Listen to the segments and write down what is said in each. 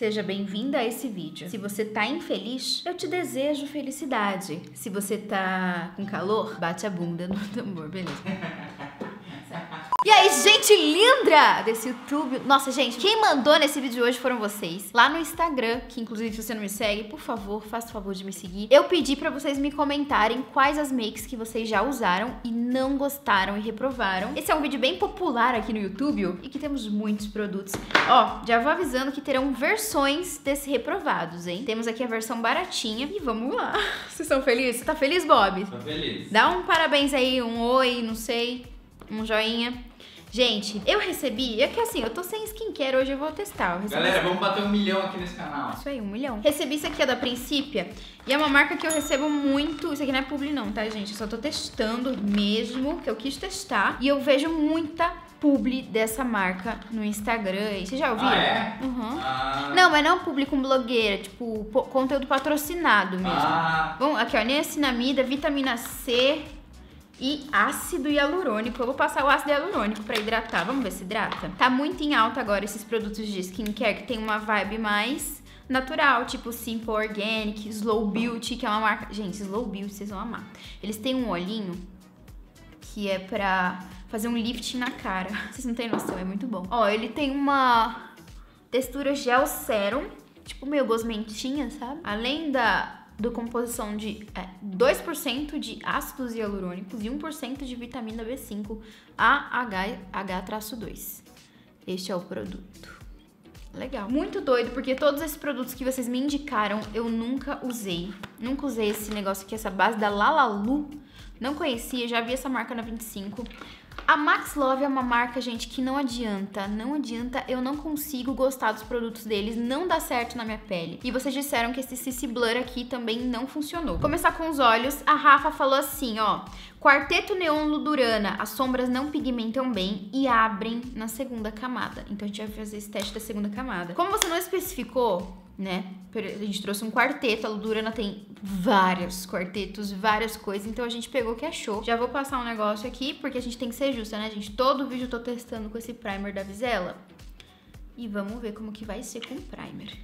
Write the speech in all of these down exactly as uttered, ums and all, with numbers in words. Seja bem-vinda a esse vídeo. Se você tá infeliz, eu te desejo felicidade. Se você tá com calor, bate a bunda no tambor, beleza? E aí, gente linda desse YouTube. Nossa, gente, quem mandou nesse vídeo hoje foram vocês. Lá no Instagram, que inclusive se você não me segue, por favor, faça o favor de me seguir. Eu pedi pra vocês me comentarem quais as makes que vocês já usaram e não gostaram e reprovaram. Esse é um vídeo bem popular aqui no YouTube e que temos muitos produtos. Ó, já vou avisando que terão versões desse reprovados, hein? Temos aqui a versão baratinha e vamos lá. Vocês são felizes? Você tá feliz, Bob? Tô feliz. Dá um parabéns aí, um oi, não sei, um joinha. Gente, eu recebi... É que assim, eu tô sem skincare hoje, eu vou testar. Eu recebi... Galera, vamos bater um milhão aqui nesse canal. Isso aí, um milhão. Recebi isso aqui, é da Princípia. E é uma marca que eu recebo muito... Isso aqui não é publi não, tá, gente? Eu só tô testando mesmo, que eu quis testar. E eu vejo muita publi dessa marca no Instagram. E vocês já ouviram? Ah, é? Uhum. Ah. Não, mas não publi com blogueira. Tipo, conteúdo patrocinado mesmo. Ah. Bom, aqui ó, niacinamida, vitamina C... E ácido hialurônico. Eu vou passar o ácido hialurônico pra hidratar. Vamos ver se hidrata? Tá muito em alta agora esses produtos de skincare que tem uma vibe mais natural, tipo Simple Organic, Slow Beauty, que é uma marca... Gente, Slow Beauty, vocês vão amar. Eles têm um olhinho que é pra fazer um lifting na cara. Vocês não têm noção, é muito bom. Ó, ele tem uma textura gel sérum, tipo meio gosmentinha, sabe? Além da... do composição de é, dois por cento de ácidos hialurônicos e um por cento de vitamina B cinco A H traço dois. Este é o produto. Legal. Muito doido, porque todos esses produtos que vocês me indicaram, eu nunca usei. Nunca usei esse negócio aqui, essa base da Lalalu. Não conhecia, já vi essa marca na vinte e cinco. A Max Love é uma marca, gente, que não adianta, não adianta, eu não consigo gostar dos produtos deles, não dá certo na minha pele. E vocês disseram que esse C C Blur aqui também não funcionou. Começar com os olhos, a Rafa falou assim, ó, quarteto neon Ludurana, as sombras não pigmentam bem e abrem na segunda camada. Então a gente vai fazer esse teste da segunda camada. Como você não especificou, né, a gente trouxe um quarteto, a Ludurana tem vários quartetos, várias coisas, então a gente pegou o que achou. Já vou passar um negócio aqui, porque a gente tem que ser justa, né, gente? Todo vídeo eu tô testando com esse primer da Vizella. E vamos ver como que vai ser com o primer.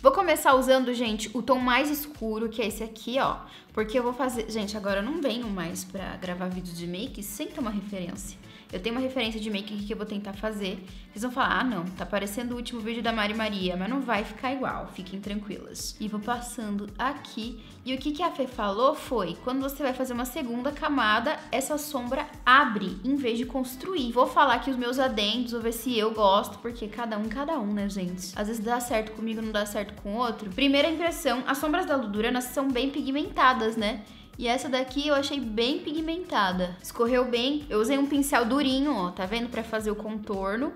Vou começar usando, gente, o tom mais escuro, que é esse aqui, ó. Porque eu vou fazer... Gente, agora eu não venho mais pra gravar vídeo de make sem ter uma referência. Eu tenho uma referência de make que eu vou tentar fazer. Vocês vão falar, ah não, tá parecendo o último vídeo da Mari Maria, mas não vai ficar igual, fiquem tranquilas. E vou passando aqui. E o que, que a Fê falou foi, quando você vai fazer uma segunda camada, essa sombra abre, em vez de construir. Vou falar aqui os meus adendos, vou ver se eu gosto, porque cada um, cada um, né, gente? Às vezes dá certo comigo, não dá certo com o outro. Primeira impressão, as sombras da Ludurana são bem pigmentadas, né? E essa daqui eu achei bem pigmentada. Escorreu bem. Eu usei um pincel durinho, ó, tá vendo? Pra fazer o contorno,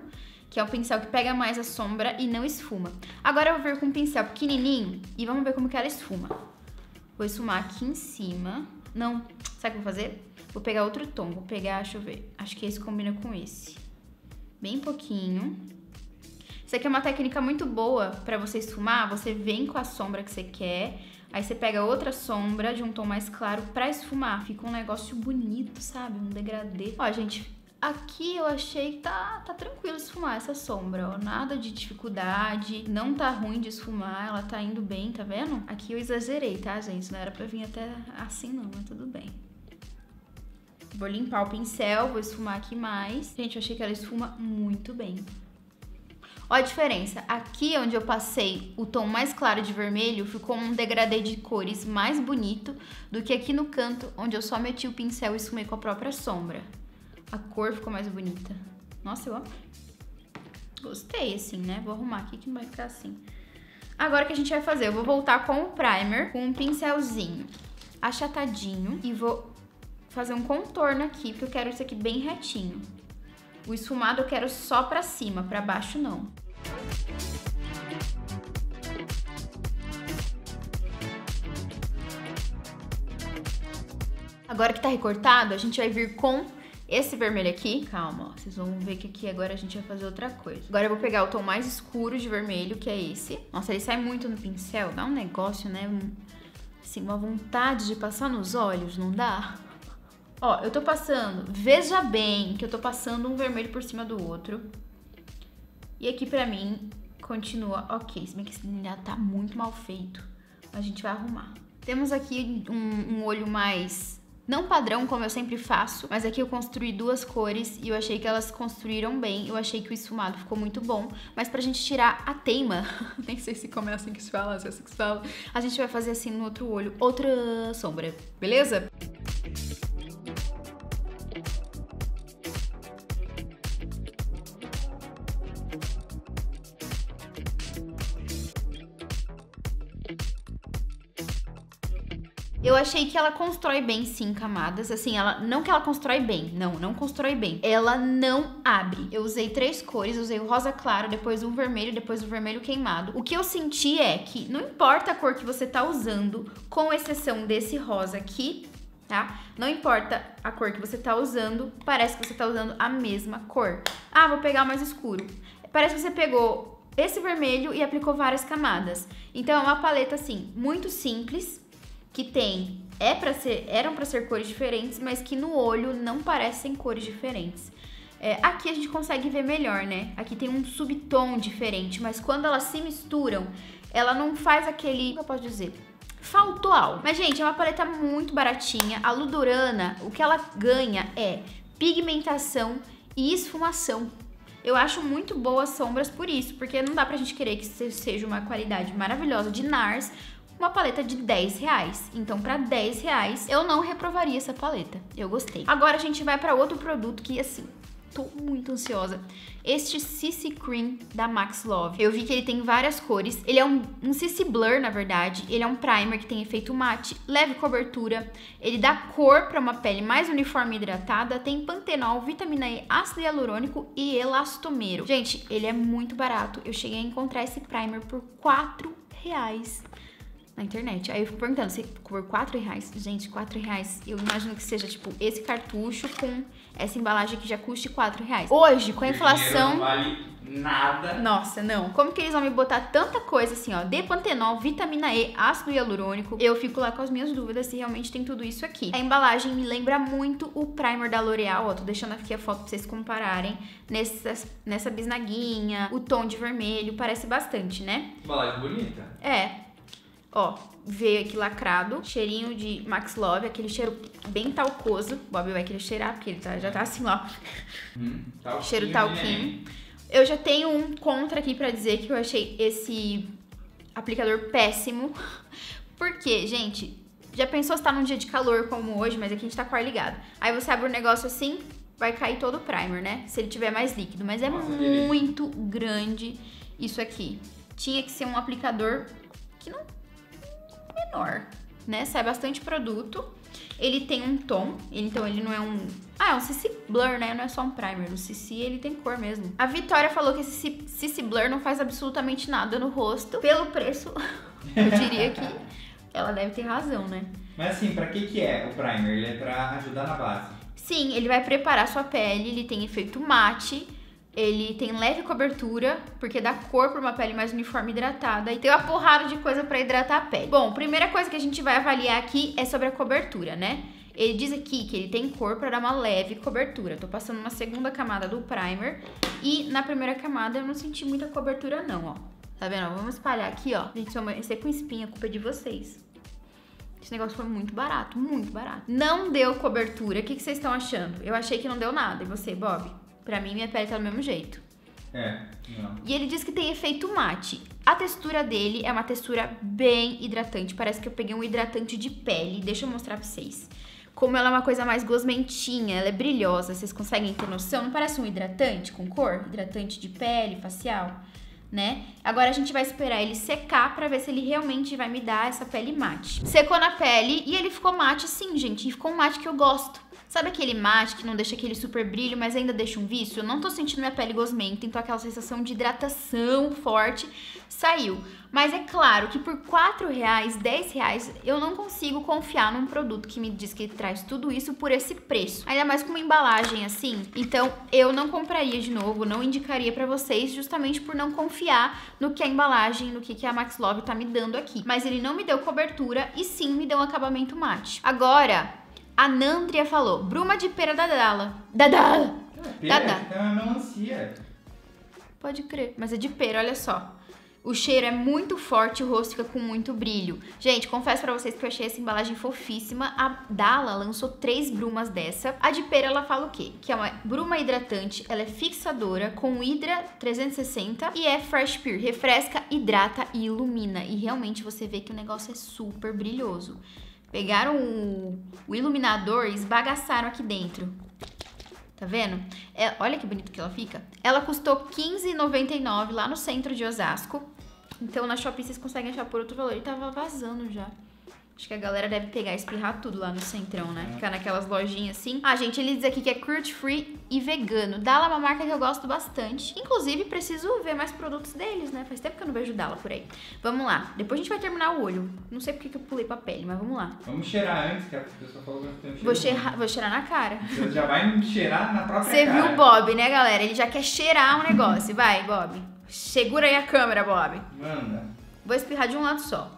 que é um pincel que pega mais a sombra e não esfuma. Agora eu vou vir com um pincel pequenininho e vamos ver como que ela esfuma. Vou esfumar aqui em cima. Não, sabe o que eu vou fazer? Vou pegar outro tom, vou pegar, deixa eu ver. Acho que esse combina com esse. Bem pouquinho. Isso aqui é uma técnica muito boa pra você esfumar. Você vem com a sombra que você quer... Aí você pega outra sombra de um tom mais claro pra esfumar. Fica um negócio bonito, sabe? Um degradê. Ó, gente, aqui eu achei que tá, tá tranquilo esfumar essa sombra, ó. Nada de dificuldade, não tá ruim de esfumar, ela tá indo bem, tá vendo? Aqui eu exagerei, tá, gente? Não era pra vir até assim não, mas tudo bem. Vou limpar o pincel, vou esfumar aqui mais. Gente, eu achei que ela esfuma muito bem. Ó a diferença, aqui onde eu passei o tom mais claro de vermelho, ficou um degradê de cores mais bonito do que aqui no canto, onde eu só meti o pincel e esfumei com a própria sombra. A cor ficou mais bonita. Nossa, eu amei. Gostei, assim, né? Vou arrumar aqui que não vai ficar assim. Agora o que a gente vai fazer? Eu vou voltar com o primer, com um pincelzinho achatadinho e vou fazer um contorno aqui, porque eu quero isso aqui bem retinho. O esfumado eu quero só pra cima, pra baixo não. Agora que tá recortado, a gente vai vir com esse vermelho aqui. Calma, ó, vocês vão ver que aqui agora a gente vai fazer outra coisa. Agora eu vou pegar o tom mais escuro de vermelho, que é esse. Nossa, ele sai muito no pincel, dá um negócio, né? Um, assim, uma vontade de passar nos olhos, não dá? Ó, eu tô passando, veja bem que eu tô passando um vermelho por cima do outro. E aqui pra mim, Continua ok, se bem que esse delineado tá muito mal feito, mas a gente vai arrumar. Temos aqui um, um olho mais... não padrão, como eu sempre faço, mas aqui eu construí duas cores e eu achei que elas construíram bem. Eu achei que o esfumado ficou muito bom, mas pra gente tirar a teima, nem sei se como é assim que se fala, se é assim que se fala, a gente vai fazer assim no outro olho, outra sombra, beleza? Eu achei que ela constrói bem, sim, camadas. Assim, ela... não que ela constrói bem. Não, não constrói bem. Ela não abre. Eu usei três cores. Usei o rosa claro, depois um vermelho, depois um vermelho queimado. O que eu senti é que não importa a cor que você tá usando, com exceção desse rosa aqui, tá? Não importa a cor que você tá usando, parece que você tá usando a mesma cor. Ah, vou pegar mais escuro. Parece que você pegou esse vermelho e aplicou várias camadas. Então, é uma paleta, assim, muito simples, que tem, é pra ser, eram para ser cores diferentes, mas que no olho não parecem cores diferentes. É, aqui a gente consegue ver melhor, né? Aqui tem um subtom diferente, mas quando elas se misturam, ela não faz aquele... como eu posso dizer? Faltou algo. Mas, gente, é uma paleta muito baratinha. A Ludurana, o que ela ganha é pigmentação e esfumação. Eu acho muito boas sombras por isso, porque não dá pra gente querer que seja uma qualidade maravilhosa de NARS, uma paleta de dez reais. Então, pra dez reais, eu não reprovaria essa paleta. Eu gostei. Agora a gente vai pra outro produto que, assim, tô muito ansiosa. Este C C Cream da Max Love. Eu vi que ele tem várias cores. Ele é um, um C C Blur, na verdade. Ele é um primer que tem efeito mate, leve cobertura. Ele dá cor pra uma pele mais uniforme e hidratada. Tem pantenol, vitamina E, ácido hialurônico e elastomero. Gente, ele é muito barato. Eu cheguei a encontrar esse primer por quatro reais. Na internet. Aí eu fico perguntando, se por quatro reais, gente, quatro reais, eu imagino que seja, tipo, esse cartucho com essa embalagem que já custe quatro reais. Hoje, com a inflação... não vale nada. Nossa, não. Como que eles vão me botar tanta coisa assim, ó, de pantenol, vitamina E, ácido hialurônico? Eu fico lá com as minhas dúvidas se realmente tem tudo isso aqui. A embalagem me lembra muito o primer da L'Oreal, ó, tô deixando aqui a foto pra vocês compararem, nessa, nessa bisnaguinha, o tom de vermelho, parece bastante, né? Embalagem bonita. É. Ó, veio aqui lacrado, cheirinho de Max Love, aquele cheiro bem talcoso. O Bob vai querer cheirar, porque ele tá, já tá assim, ó. Hum, talquinho, cheiro talquinho. Né? Eu já tenho um contra aqui pra dizer que eu achei esse aplicador péssimo. Porque, gente, já pensou se tá num dia de calor como hoje, mas aqui a gente tá com o ar ligado. Aí você abre um negócio assim, vai cair todo o primer, né? Se ele tiver mais líquido. Mas é Nossa, muito dele. grande isso aqui. Tinha que ser um aplicador que não... menor, né? Sai bastante produto. Ele tem um tom, então ele não é um... ah, é um C C Blur, né? Não é só um primer. O C C, ele tem cor mesmo. A Vitória falou que esse C C Blur não faz absolutamente nada no rosto. Pelo preço, eu diria que ela deve ter razão, né? Mas assim, pra que que é o primer? Ele é pra ajudar na base. Sim, ele vai preparar sua pele, ele tem efeito mate... ele tem leve cobertura, porque dá cor pra uma pele mais uniforme e hidratada. E tem uma porrada de coisa pra hidratar a pele. Bom, primeira coisa que a gente vai avaliar aqui é sobre a cobertura, né? Ele diz aqui que ele tem cor pra dar uma leve cobertura. Tô passando uma segunda camada do primer. E na primeira camada eu não senti muita cobertura não, ó. Tá vendo? Vamos espalhar aqui, ó. Gente, se eu amanhecer com espinha, a culpa é de vocês. Esse negócio foi muito barato, muito barato. Não deu cobertura. O que que vocês estão achando? Eu achei que não deu nada. E você, Bob? Pra mim, minha pele tá do mesmo jeito. É, não. E ele diz que tem efeito mate. A textura dele é uma textura bem hidratante. Parece que eu peguei um hidratante de pele. Deixa eu mostrar pra vocês. Como ela é uma coisa mais gosmentinha, ela é brilhosa. Vocês conseguem ter noção? Não parece um hidratante com cor? Hidratante de pele, facial, né? Agora a gente vai esperar ele secar pra ver se ele realmente vai me dar essa pele mate. Secou na pele e ele ficou mate sim, gente. E ficou um mate que eu gosto. Sabe aquele mate que não deixa aquele super brilho, mas ainda deixa um vício? Eu não tô sentindo minha pele gosmenta, então aquela sensação de hidratação forte saiu. Mas é claro que por quatro reais, dez reais, eu não consigo confiar num produto que me diz que traz tudo isso por esse preço. Ainda mais com uma embalagem assim. Então eu não compraria de novo, não indicaria pra vocês, justamente por não confiar no que a embalagem, no que a Max Love tá me dando aqui. Mas ele não me deu cobertura e sim me deu um acabamento mate. Agora... a Nandria falou, bruma de pera da Dalla. Da Dalla. Pera? É uma melancia. Pode crer. Mas é de pera, olha só. O cheiro é muito forte, o rosto fica com muito brilho. Gente, confesso pra vocês que eu achei essa embalagem fofíssima. A Dalla lançou três brumas dessa. A de pera, ela fala o quê? Que é uma bruma hidratante, ela é fixadora, com Hydra trezentos e sessenta e é Fresh Pure. Refresca, hidrata e ilumina. E realmente você vê que o negócio é super brilhoso. Pegaram o, o iluminador e esbagaçaram aqui dentro. Tá vendo? É, olha que bonito que ela fica. Ela custou quinze reais e noventa e nove centavos lá no centro de Osasco. Então na Shopee vocês conseguem achar por outro valor. E tava vazando já. Acho que a galera deve pegar e espirrar tudo lá no centrão, né? Ficar naquelas lojinhas assim. Ah, gente, ele diz aqui que é cruelty free e vegano. Dalla é uma marca que eu gosto bastante. Inclusive, preciso ver mais produtos deles, né? Faz tempo que eu não vejo Dalla por aí. Vamos lá. Depois a gente vai terminar o olho. Não sei porque que eu pulei pra pele, mas vamos lá. Vamos cheirar antes, que a pessoa falou que eu tenho cheiro. Vou cheirar, vou cheirar na cara. Você já vai cheirar na própria Você cara. Você viu o Bob, né, galera? Ele já quer cheirar um negócio. Vai, Bob. Segura aí a câmera, Bob. Manda. Vou espirrar de um lado só.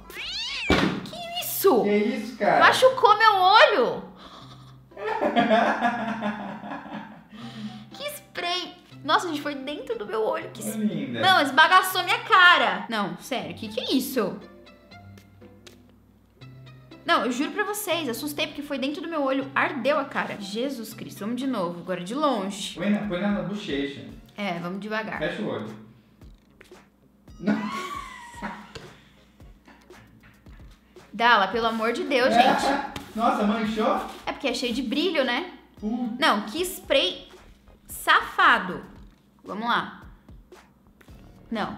Isso. Que isso, cara? Machucou meu olho! Que spray! Nossa, gente, foi dentro do meu olho. Que linda! Não, esbagaçou minha cara! Não, sério, que que é isso? Não, eu juro pra vocês, assustei porque foi dentro do meu olho, ardeu a cara. Jesus Cristo, vamos de novo, agora de longe. Põe na, põe na bochecha. É, vamos devagar. Fecha o olho. Não. Dalla, pelo amor de Deus, é. Gente. Nossa, manchou? É porque é cheio de brilho, né? Hum. Não, que spray safado. Vamos lá. Não.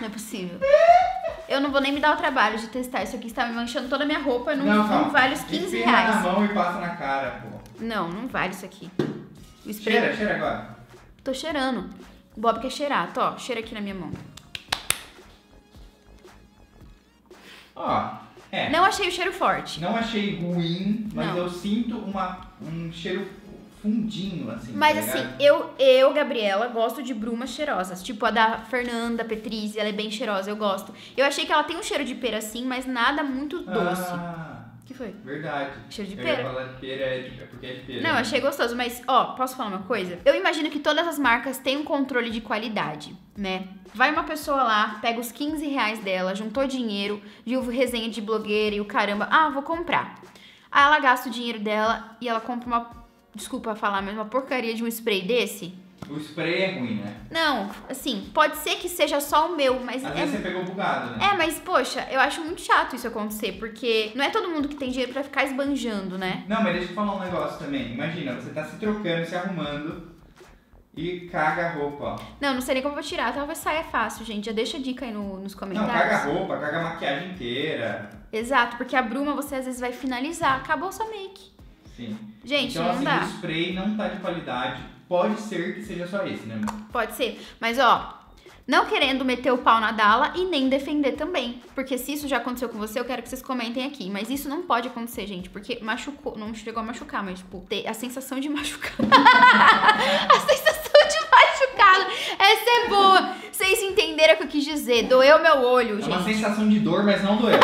Não é possível. Eu não vou nem me dar o trabalho de testar. Isso aqui está me manchando toda a minha roupa. Não, não, não vale os quinze reais. Na mão e passa na cara, pô. Não, não vale isso aqui. O spray... Cheira, cheira agora. Tô cheirando. O Bob quer cheirar. Tô, ó, cheira aqui na minha mão. Ó, é. Não achei o cheiro forte. Não achei ruim, mas não. Eu sinto uma, um cheiro fundinho, assim. Mas tá assim, eu, eu, Gabriela, gosto de brumas cheirosas. Tipo a da Fernanda Petrizzi, ela é bem cheirosa, eu gosto. Eu achei que ela tem um cheiro de pera assim, mas nada muito doce. Ah, que foi? Verdade. Cheiro de pera. Eu ia falar de pera, é de, é porque é de pera. Não, né? Achei gostoso, mas ó, posso falar uma coisa? Eu imagino que todas as marcas têm um controle de qualidade, né? Vai uma pessoa lá, pega os quinze reais dela, juntou dinheiro, viu resenha de blogueira e o caramba, ah, vou comprar. Aí ela gasta o dinheiro dela e ela compra uma, desculpa falar, mas uma porcaria de um spray desse. O spray é ruim, né? Não, assim, pode ser que seja só o meu, mas... Às é... vezes você pegou bugado, né? É, mas, poxa, eu acho muito chato isso acontecer, porque não é todo mundo que tem dinheiro pra ficar esbanjando, né? Não, mas deixa eu falar um negócio também. Imagina, você tá se trocando, se arrumando... E caga a roupa. Não, não sei nem como eu vou tirar. Talvez saia fácil, gente. Já deixa a dica aí no, nos comentários. Não, caga a roupa, caga a maquiagem inteira. Exato, porque a bruma você às vezes vai finalizar. Acabou a sua make. Sim. Gente, então, não assim, dá. O spray não tá de qualidade. Pode ser que seja só esse, né? Pode ser. Mas, ó, não querendo meter o pau na Dalla e nem defender também. Porque se isso já aconteceu com você, eu quero que vocês comentem aqui. Mas isso não pode acontecer, gente. Porque machucou. Não chegou a machucar, mas, tipo, ter a sensação de machucar. A sensação. Essa é boa. Vocês entenderam o que eu quis dizer. Doeu meu olho, gente. É uma sensação de dor, mas não doeu.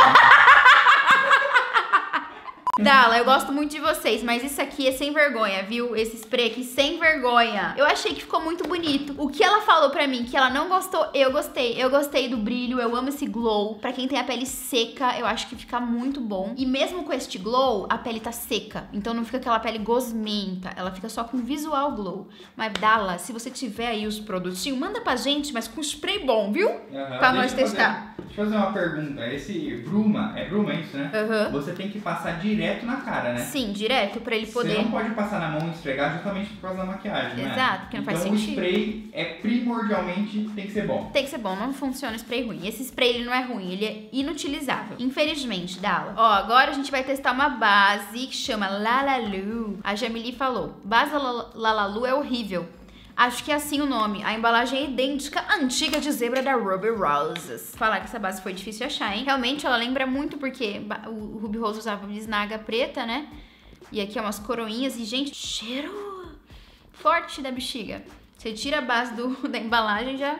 Dalla, eu gosto muito de vocês, mas isso aqui é sem vergonha, viu? Esse spray aqui sem vergonha. Eu achei que ficou muito bonito. O que ela falou pra mim, que ela não gostou, eu gostei. Eu gostei do brilho, eu amo esse glow. Pra quem tem a pele seca, eu acho que fica muito bom. E mesmo com este glow, a pele tá seca. Então não fica aquela pele gosmenta. Ela fica só com visual glow. Mas Dalla, se você tiver aí os produtinhos, manda pra gente, mas com spray bom, viu? Uhum. Pra nós testar. Fazer, deixa eu fazer uma pergunta. Esse bruma, é bruma isso, né? Uhum. Você tem que passar direto. Direto na cara, né? Sim, direto, pra ele poder... Você não pode passar na mão e esfregar justamente por causa da maquiagem, né? Exato, porque não faz sentido. Então o spray é primordialmente, tem que ser bom. Tem que ser bom, não funciona spray ruim. Esse spray, ele não é ruim, ele é inutilizável. Infelizmente, Dalla. Ó, agora a gente vai testar uma base que chama Lalalu. A Jamili falou, base Lalalu é horrível. Acho que é assim o nome. A embalagem é idêntica à antiga de zebra da Ruby Roses. Falar que essa base foi difícil de achar, hein? Realmente ela lembra muito porque o Ruby Rose usava uma bisnaga preta, né? E aqui é umas coroinhas e, gente, cheiro forte da bexiga. Você tira a base do, da embalagem já...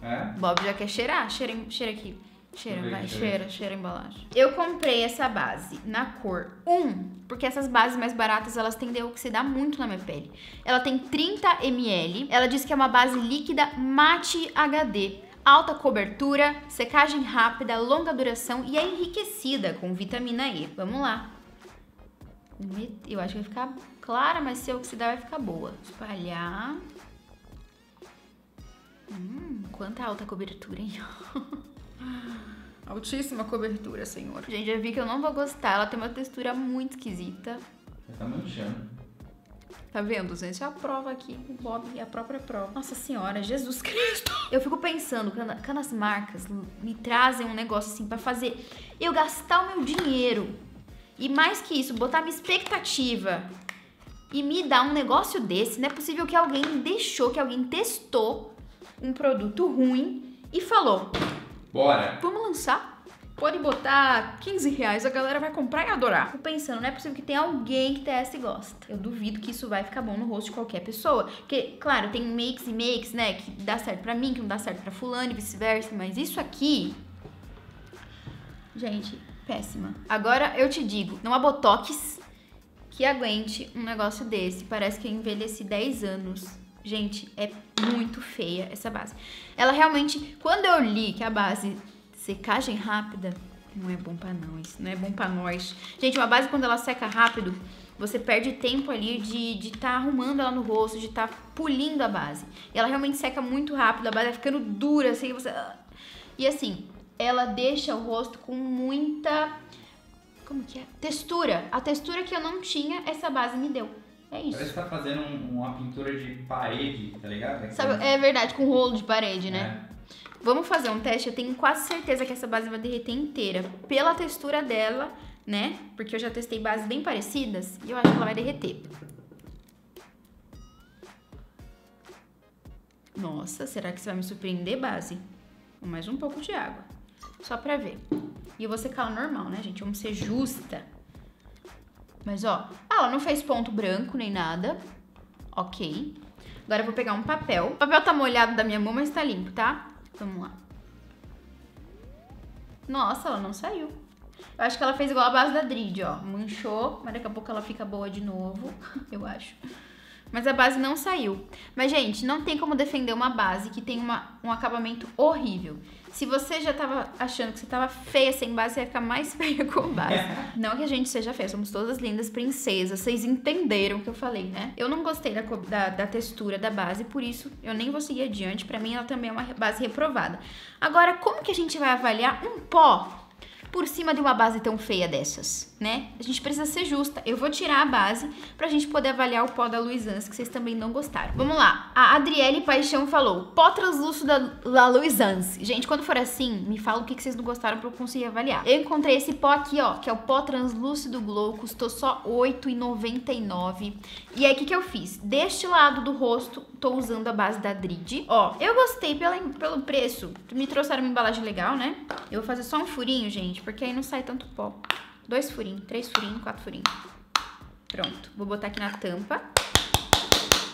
É? Bob já quer cheirar. Cheira, cheira aqui. Cheira, vai, cheira, cheira a embalagem. Eu comprei essa base na cor um, porque essas bases mais baratas, elas tendem a oxidar muito na minha pele. Ela tem trinta mililitros, ela diz que é uma base líquida mate H D. alta cobertura, secagem rápida, longa duração e é enriquecida com vitamina E. Vamos lá. Eu acho que vai ficar clara, mas se eu oxidar vai ficar boa. Espalhar. Hum, quanta alta cobertura, hein? Altíssima cobertura, senhor. Gente, já vi que eu não vou gostar. Ela tem uma textura muito esquisita. Já tá manchando. Tá vendo, gente? A prova aqui, o Bob e a própria prova. Nossa senhora, Jesus Cristo! Eu fico pensando, quando as marcas me trazem um negócio assim pra fazer eu gastar o meu dinheiro e mais que isso, botar minha expectativa e me dar um negócio desse, não é possível que alguém deixou, que alguém testou um produto ruim e falou: bora! Vamos lançar? Pode botar quinze reais, a galera vai comprar e adorar. Fico pensando, não é possível que tenha alguém que teste e gosta. Eu duvido que isso vai ficar bom no rosto de qualquer pessoa. Porque, claro, tem makes e makes, né? Que dá certo pra mim, que não dá certo pra fulano e vice-versa. Mas isso aqui... gente, péssima. Agora eu te digo, não há botox que aguente um negócio desse. Parece que eu envelheci dez anos. Gente, é muito feia essa base. Ela realmente... quando eu li que a base... secagem rápida não é bom pra nós, não é bom pra nós. Gente, uma base quando ela seca rápido, você perde tempo ali de de tá arrumando ela no rosto, de tá pulindo a base. E ela realmente seca muito rápido, a base vai ficando dura, assim, você... e assim, ela deixa o rosto com muita... como que é? Textura. A textura que eu não tinha, essa base me deu. É isso. Parece que tá fazendo um, uma pintura de parede, tá ligado? É, sabe, é verdade, com rolo de parede, né? É. Vamos fazer um teste, eu tenho quase certeza que essa base vai derreter inteira, pela textura dela, né? Porque eu já testei bases bem parecidas e eu acho que ela vai derreter. Nossa, será que você vai me surpreender, base? Mais um pouco de água, só pra ver. E eu vou secar ela normal, né, gente? Vamos ser justa. Mas, ó, ah, ela não fez ponto branco nem nada. Ok. Agora eu vou pegar um papel. O papel tá molhado da minha mão, mas tá limpo, tá? Vamos lá. Nossa, ela não saiu. Eu acho que ela fez igual a base da Drid, ó. Manchou, mas daqui a pouco ela fica boa de novo, eu acho. Mas a base não saiu. Mas, gente, não tem como defender uma base que tem uma, um acabamento horrível. Se você já tava achando que você tava feia sem base, você ia ficar mais feia com base. Não que a gente seja feia, somos todas lindas princesas. Vocês entenderam o que eu falei, né? Eu não gostei da, da, da textura da base, por isso eu nem vou seguir adiante. Pra mim, ela também é uma base reprovada. Agora, como que a gente vai avaliar um pó por cima de uma base tão feia dessas, né? A gente precisa ser justa. Eu vou tirar a base pra gente poder avaliar o pó da Luisance, que vocês também não gostaram. Vamos lá. A Adriele Paixão falou: pó translúcido da, da Luisance. Gente, quando for assim, me fala o que vocês não gostaram pra eu conseguir avaliar. Eu encontrei esse pó aqui, ó, que é o pó translúcido Glow. Custou só oito reais e noventa e nove centavos. E aí, o que que eu fiz? Deste lado do rosto, tô usando a base da Drid. Ó, eu gostei pela, pelo preço. Me trouxeram uma embalagem legal, né? Eu vou fazer só um furinho, gente, porque aí não sai tanto pó. Dois furinhos, três furinhos, quatro furinhos. Pronto. Vou botar aqui na tampa.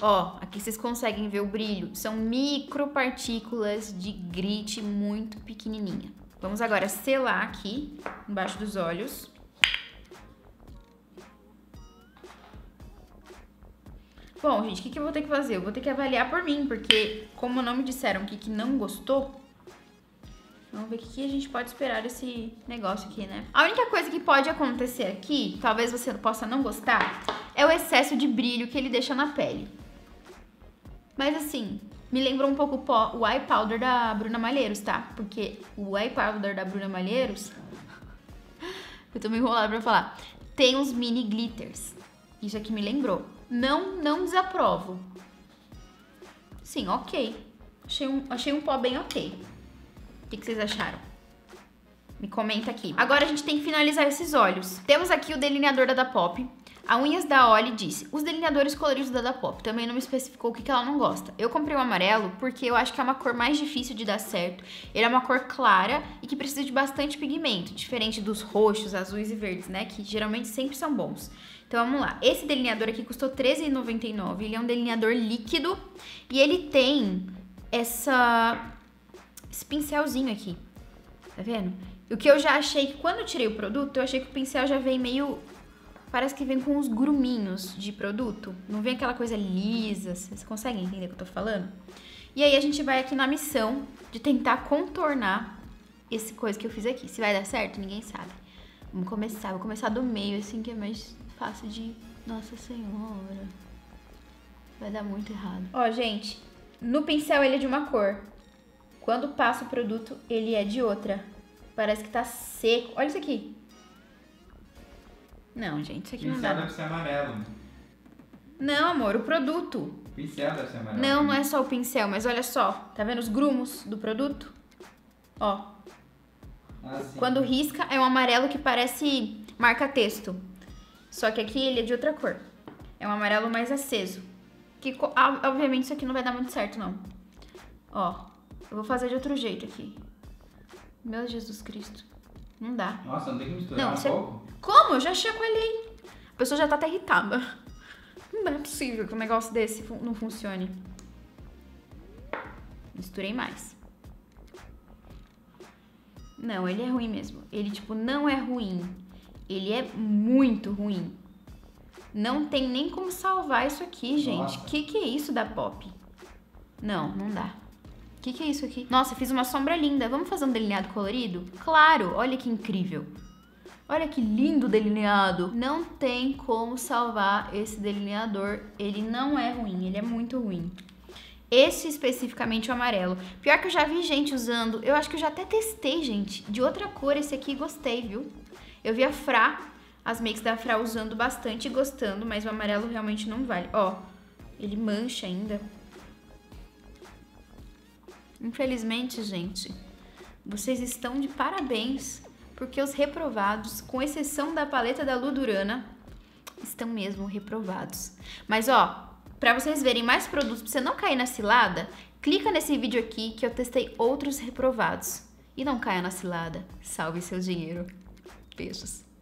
Ó, aqui vocês conseguem ver o brilho. São micropartículas de grit muito pequenininha. Vamos agora selar aqui, embaixo dos olhos. Bom, gente, o que que eu vou ter que fazer? Eu vou ter que avaliar por mim, porque como não me disseram o que que não gostou... vamos ver o que a gente pode esperar desse negócio aqui, né? A única coisa que pode acontecer aqui, talvez você possa não gostar, é o excesso de brilho que ele deixa na pele. Mas assim, me lembrou um pouco o, pó, o eye powder da Bruna Malheiros, tá? Porque o eye powder da Bruna Malheiros... eu tô meio enrolada pra falar. Tem uns mini glitters. Isso aqui me lembrou. Não, não desaprovo. Sim, ok. Achei um, achei um pó bem ok. O que que vocês acharam? Me comenta aqui. Agora a gente tem que finalizar esses olhos. Temos aqui o delineador da Dapop. A Unhas da Oli disse: os delineadores coloridos da Dapop. Também não me especificou o que que ela não gosta. Eu comprei o amarelo porque eu acho que é uma cor mais difícil de dar certo. Ele é uma cor clara e que precisa de bastante pigmento, diferente dos roxos, azuis e verdes, né? Que geralmente sempre são bons. Então vamos lá. Esse delineador aqui custou treze reais e noventa e nove centavos. Ele é um delineador líquido e ele tem essa... esse pincelzinho aqui, tá vendo? O que eu já achei, que quando eu tirei o produto, eu achei que o pincel já vem meio... parece que vem com uns gruminhos de produto. Não vem aquela coisa lisa, vocês conseguem entender o que eu tô falando? E aí a gente vai aqui na missão de tentar contornar essa coisa que eu fiz aqui. Se vai dar certo, ninguém sabe. Vamos começar, vou começar do meio, assim, que é mais fácil de... Nossa Senhora. Vai dar muito errado. Ó, gente, no pincel ele é de uma cor. Quando passa o produto, ele é de outra. Parece que tá seco. Olha isso aqui. Não, gente, isso aqui não dá. O pincel deve ser amarelo. Não, amor, o produto. O pincel deve ser amarelo. Não, não é só o pincel, mas olha só. Tá vendo os grumos do produto? Ó. Ah, sim. Quando risca, é um amarelo que parece marca-texto. Só que aqui ele é de outra cor. É um amarelo mais aceso. Que, obviamente, isso aqui não vai dar muito certo, não. Ó, eu vou fazer de outro jeito aqui. Meu Jesus Cristo. Não dá. Nossa, não tem que misturar um pouco? Como? Eu já chacoalhei. A pessoa já tá até irritada. Não é possível que um negócio desse não funcione. Misturei mais. Não, ele é ruim mesmo. Ele, tipo, não é ruim. Ele é muito ruim. Não tem nem como salvar isso aqui, gente. O que que é isso da Pop? Não, não dá. O que, que é isso aqui? Nossa, fiz uma sombra linda. Vamos fazer um delineado colorido? Claro! Olha que incrível. Olha que lindo delineado. Não tem como salvar esse delineador. Ele não é ruim, ele é muito ruim. Esse especificamente, o amarelo. Pior que eu já vi gente usando. Eu acho que eu já até testei, gente. De outra cor, esse aqui gostei, viu? Eu vi a Fra, as makes da Fra usando bastante e gostando, mas o amarelo realmente não vale. Ó, ele mancha ainda. Infelizmente, gente, vocês estão de parabéns, porque os reprovados, com exceção da paleta da Ludurana, estão mesmo reprovados. Mas, ó, pra vocês verem mais produtos, pra você não cair na cilada, clica nesse vídeo aqui que eu testei outros reprovados. E não caia na cilada. Salve seu dinheiro. Beijos.